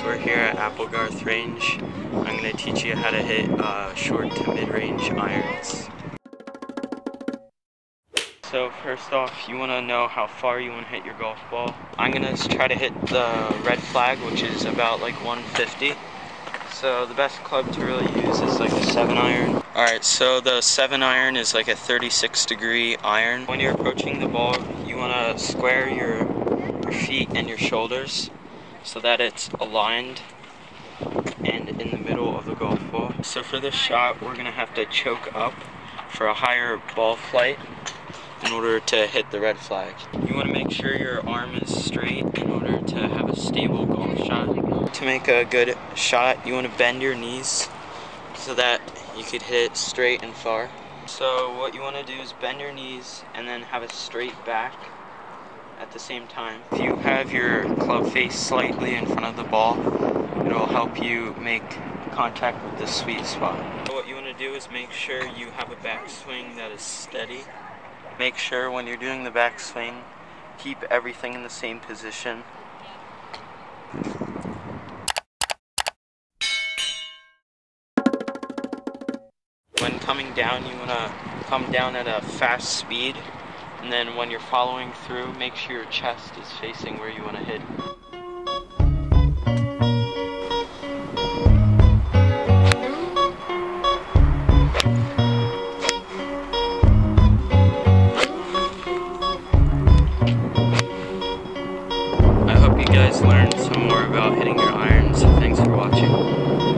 folks, we're here at Apple Garth Range. I'm going to teach you how to hit short to mid-range irons. So first off, you want to know how far you want to hit your golf ball. I'm going to try to hit the red flag, which is about like 150. So the best club to really use is like a 7-iron. Alright, so the 7-iron is like a 36-degree iron. When you're approaching the ball, you want to square your feet and your shoulders so that it's aligned and in the middle of the golf ball. So for this shot, we're going to have to choke up for a higher ball flight in order to hit the red flag. You want to make sure your arm is straight in order to have a stable golf shot. To make a good shot, you want to bend your knees so that you could hit it straight and far. So what you want to do is bend your knees and then have a straight back at the same time. If you have your club face slightly in front of the ball, it'll help you make contact with the sweet spot. So what you want to do is make sure you have a backswing that is steady. Make sure when you're doing the backswing, keep everything in the same position. When coming down, you want to come down at a fast speed. And then when you're following through, make sure your chest is facing where you want to hit. I hope you guys learned some more about hitting your irons. Thanks for watching.